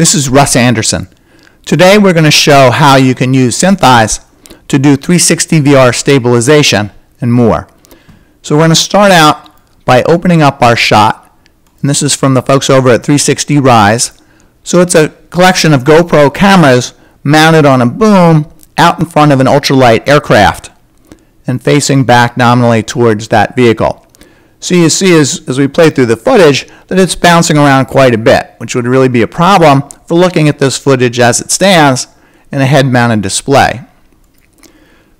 This is Russ Anderson. Today we're going to show how you can use SynthEyes to do 360 VR stabilization and more. So we're going to start out by opening up our shot, and this is from the folks over at 360 Rize. So it's a collection of GoPro cameras mounted on a boom out in front of an ultralight aircraft and facing back nominally towards that vehicle. So you see as we play through the footage that it's bouncing around quite a bit, which would really be a problem for looking at this footage as it stands in a head-mounted display.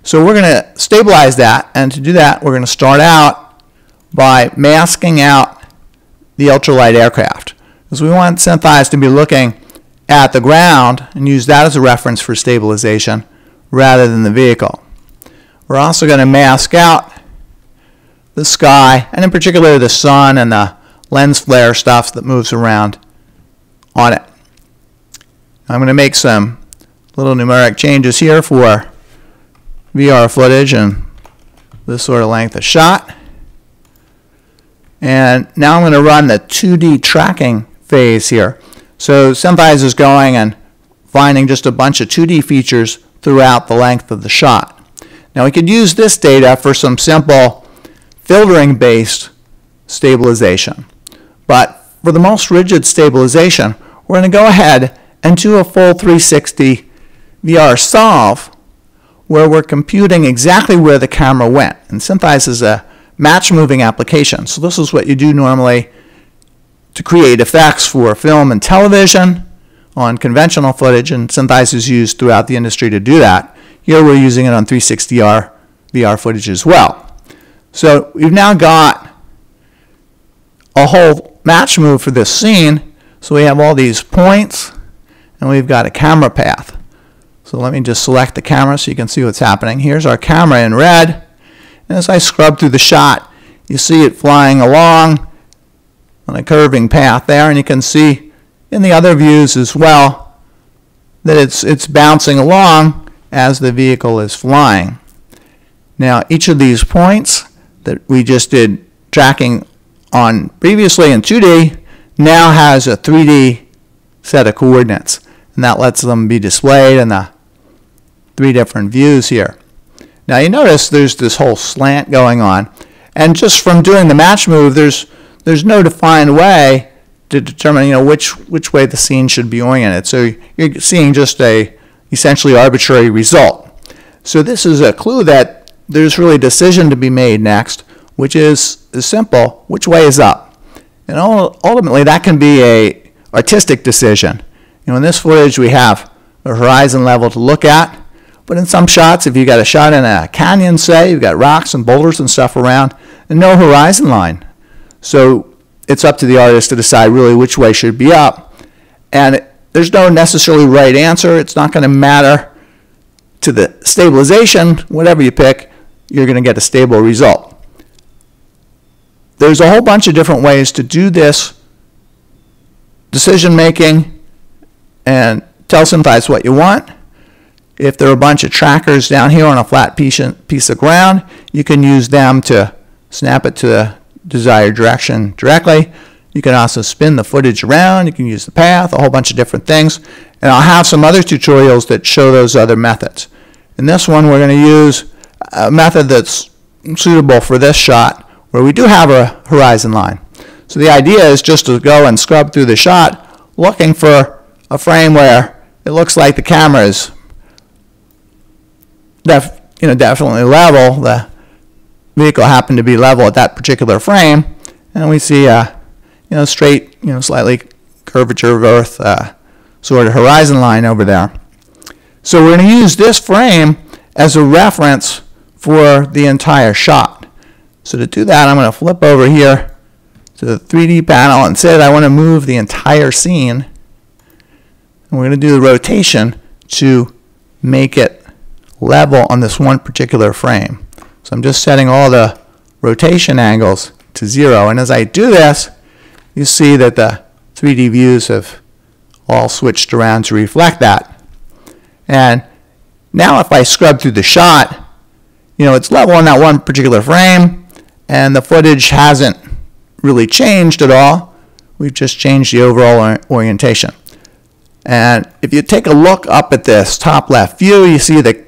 So we're going to stabilize that, and to do that we're going to start out by masking out the ultralight aircraft, because we want SynthEyes to be looking at the ground and use that as a reference for stabilization rather than the vehicle. We're also going to mask out the sky, and in particular the sun and the lens flare stuff that moves around on it. I'm going to make some little numeric changes here for VR footage and this sort of length of shot. And now I'm going to run the 2D tracking phase here. So SynthEyes is going and finding just a bunch of 2D features throughout the length of the shot. Now we could use this data for some simple filtering-based stabilization. But for the most rigid stabilization, we're going to go ahead and do a full 360 VR solve where we're computing exactly where the camera went. And SynthEyes is a match-moving application. So this is what you do normally to create effects for film and television on conventional footage, and SynthEyes is used throughout the industry to do that. Here we're using it on 360 VR footage as well. So we've now got a whole match move for this scene. So we have all these points, and we've got a camera path. So let me just select the camera so you can see what's happening. Here's our camera in red. And as I scrub through the shot, you see it flying along on a curving path there. And you can see in the other views as well that it's bouncing along as the vehicle is flying. Now, each of these points that we just did tracking on previously in 2D now has a 3D set of coordinates, and that lets them be displayed in the three different views here. Now you notice there's this whole slant going on, and just from doing the match move there's no defined way to determine, you know, which way the scene should be oriented. So you're seeing just a essentially arbitrary result. So this is a clue that there's really a decision to be made next, which is simple: which way is up? And ultimately that can be a artistic decision. You know, in this footage we have a horizon level to look at, but in some shots, if you got a shot in a canyon, say, you've got rocks and boulders and stuff around and no horizon line. So it's up to the artist to decide really which way should be up, and there's no necessarily right answer. It's not going to matter to the stabilization. Whatever you pick, you're going to get a stable result. There's a whole bunch of different ways to do this decision making and tell SynthEyes what you want. If there are a bunch of trackers down here on a flat piece of ground, you can use them to snap it to the desired direction directly. You can also spin the footage around, you can use the path, a whole bunch of different things. And I'll have some other tutorials that show those other methods. In this one we're going to use a method that's suitable for this shot where we do have a horizon line. So the idea is just to go and scrub through the shot looking for a frame where it looks like the camera is definitely level. The vehicle happened to be level at that particular frame, and we see a straight, slightly curvature of Earth sort of horizon line over there. So we're going to use this frame as a reference for the entire shot. So to do that, I'm going to flip over here to the 3D panel and say that I want to move the entire scene. And we're going to do the rotation to make it level on this one particular frame. So I'm just setting all the rotation angles to 0. And as I do this, you see that the 3D views have all switched around to reflect that. And now if I scrub through the shot, it's level on that one particular frame, and the footage hasn't really changed at all. We've just changed the overall orientation. And if you take a look up at this top left view, you see the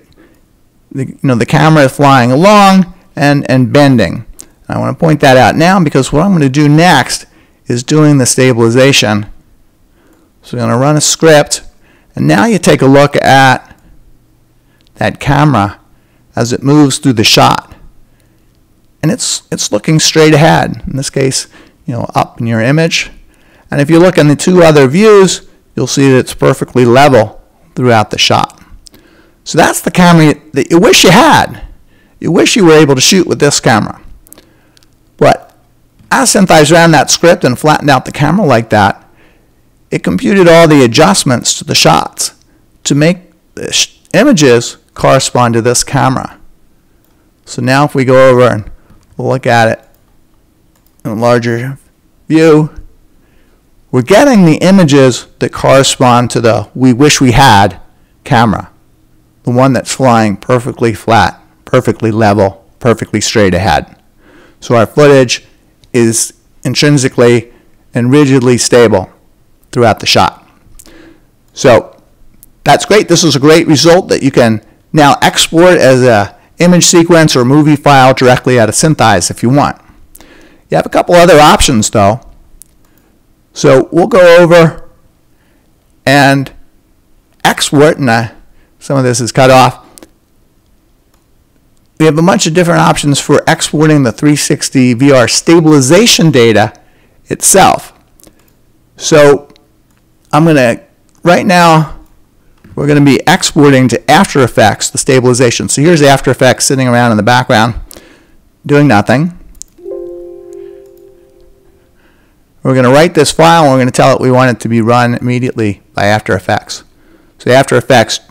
camera flying along and bending. I want to point that out now because what I'm going to do next is doing the stabilization. So we're going to run a script, and now you take a look at that camera as it moves through the shot, and it's looking straight ahead. In this case, up in your image. And if you look in the two other views, you'll see that it's perfectly level throughout the shot. So that's the camera that you wish you had. You wish you were able to shoot with this camera. But as SynthEyes ran that script and flattened out the camera like that, it computed all the adjustments to the shots to make the images correspond to this camera. So now if we go over and look at it in a larger view, we're getting the images that correspond to the we wish we had camera, the one that's flying perfectly flat, perfectly level, perfectly straight ahead. So our footage is intrinsically and rigidly stable throughout the shot. So that's great. This is a great result that you can now export as an image sequence or movie file directly out of SynthEyes if you want. You have a couple other options though. So we'll go over and export, and some of this is cut off. We have a bunch of different options for exporting the 360 VR stabilization data itself. So I'm going to, right now, we're going to be exporting to After Effects the stabilization. So here's After Effects sitting around in the background doing nothing. We're going to write this file, and we're going to tell it we want it to be run immediately by After Effects. So After Effects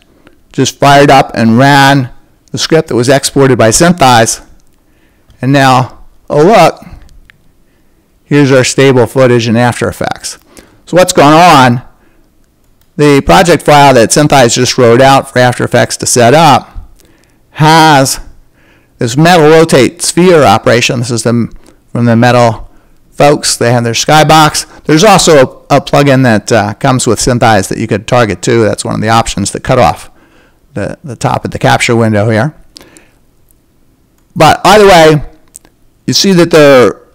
just fired up and ran the script that was exported by SynthEyes. And now, oh look, here's our stable footage in After Effects. So what's going on? The project file that SynthEyes just wrote out for After Effects to set up has this metal rotate sphere operation. This is from the metal folks. They have their skybox. There's also a plugin that comes with SynthEyes that you could target too. That's one of the options that cut off the top of the capture window here. But either way, you see that there are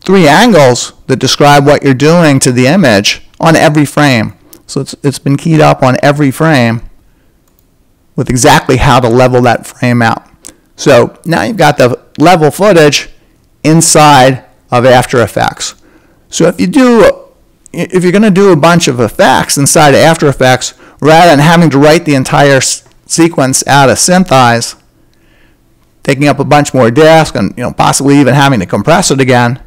three angles that describe what you're doing to the image on every frame. So it's been keyed up on every frame with exactly how to level that frame out. So now you've got the level footage inside of After Effects. So if you're going to do a bunch of effects inside of After Effects, rather than having to write the entire sequence out of SynthEyes, taking up a bunch more disk and possibly even having to compress it again,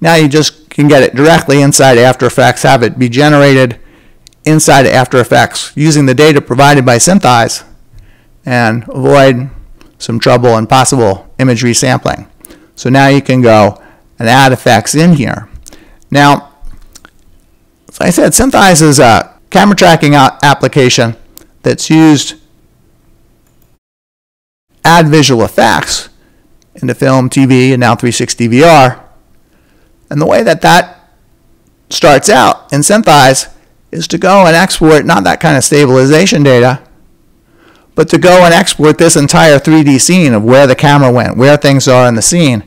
now you just can get it directly inside After Effects, have it be generated inside After Effects using the data provided by SynthEyes, and avoid some trouble and possible image resampling. So now you can go and add effects in here. Now, as I said, SynthEyes is a camera tracking application that's used to add visual effects into film, TV, and now 360 VR. And the way that starts out in SynthEyes is to go and export not that kind of stabilization data, but to go and export this entire 3D scene of where the camera went, where things are in the scene,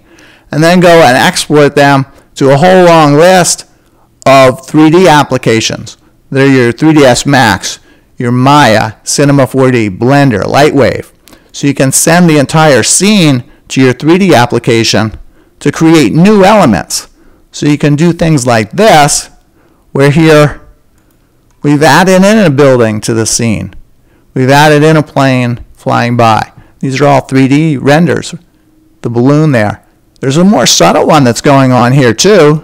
and then go and export them to a whole long list of 3D applications. They're your 3ds Max, your Maya, Cinema 4D, Blender, Lightwave. So you can send the entire scene to your 3D application to create new elements. So you can do things like this, where here we've added in a building to the scene. We've added in a plane flying by. These are all 3D renders. The balloon there. There's a more subtle one that's going on here too.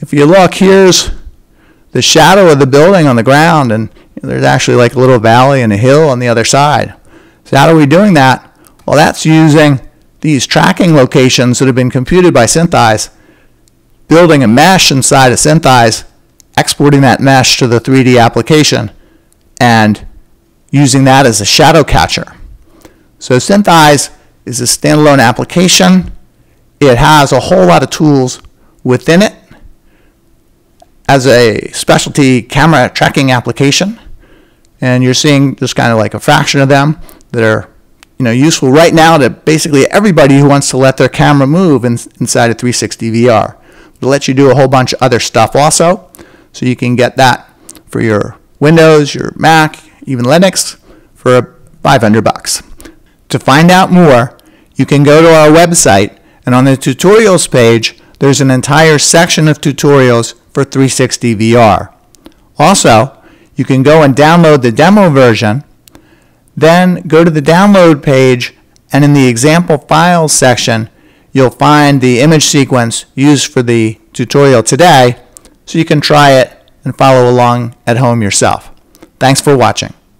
If you look, here's the shadow of the building on the ground, and there's actually like a little valley and a hill on the other side. So how are we doing that? Well, that's using these tracking locations that have been computed by SynthEyes, building a mesh inside of SynthEyes, exporting that mesh to the 3D application, and using that as a shadow catcher. So SynthEyes is a standalone application. It has a whole lot of tools within it, as a specialty camera tracking application, and you're seeing just kind of like a fraction of them that are, you know, useful right now to basically everybody who wants to let their camera move inside of 360 VR. It'll let you do a whole bunch of other stuff also, so you can get that for your Windows, your Mac, even Linux for $500. To find out more, you can go to our website, and on the tutorials page, there's an entire section of tutorials for 360 VR. Also, you can go and download the demo version. Then go to the download page, and in the example files section, you'll find the image sequence used for the tutorial today, so you can try it and follow along at home yourself. Thanks for watching.